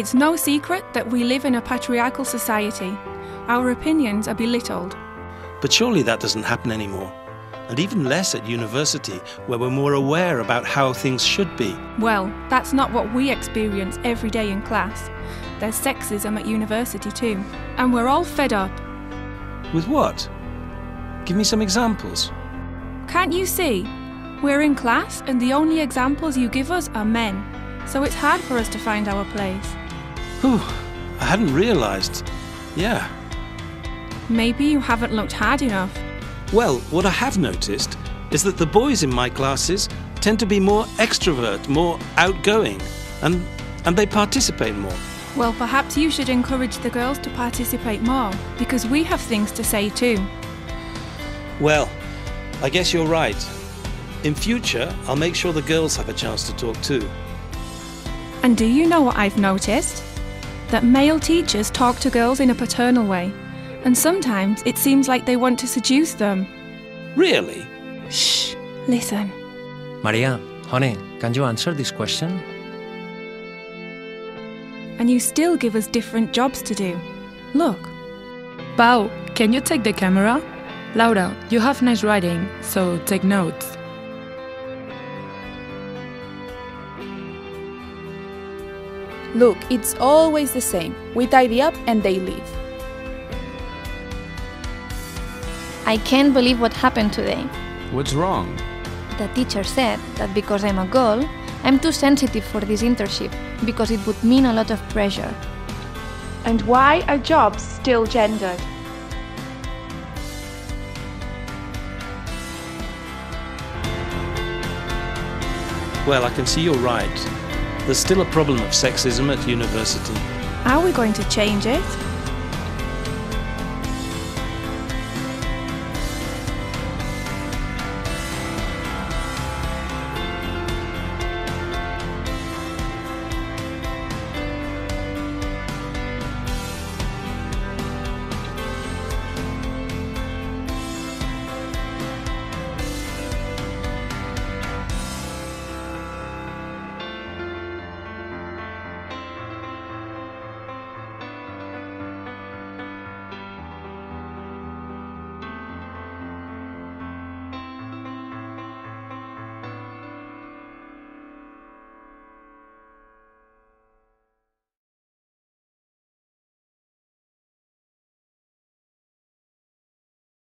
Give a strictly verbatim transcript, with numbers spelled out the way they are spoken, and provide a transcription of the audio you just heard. It's no secret that we live in a patriarchal society. Our opinions are belittled. But surely that doesn't happen anymore, and even less at university, where we're more aware about how things should be. Well, that's not what we experience every day in class. There's sexism at university too, and we're all fed up. With what? Give me some examples. Can't you see? We're in class and the only examples you give us are men, so it's hard for us to find our place. Whew, I hadn't realised. Yeah. Maybe you haven't looked hard enough. Well, what I have noticed is that the boys in my classes tend to be more extrovert, more outgoing, and, and they participate more. Well, perhaps you should encourage the girls to participate more, because we have things to say too. Well, I guess you're right. In future, I'll make sure the girls have a chance to talk too. And do you know what I've noticed? That male teachers talk to girls in a paternal way. And sometimes it seems like they want to seduce them. Really? Shh, listen. Maria, honey, can you answer this question? And you still give us different jobs to do. Look. Pau, can you take the camera? Laura, you have nice writing, so take notes. Look, it's always the same. We tidy up and they leave. I can't believe what happened today. What's wrong? The teacher said that because I'm a girl, I'm too sensitive for this internship because it would mean a lot of pressure. And why are jobs still gendered? Well, I can see you're right. There's still a problem of sexism at university. Are we going to change it?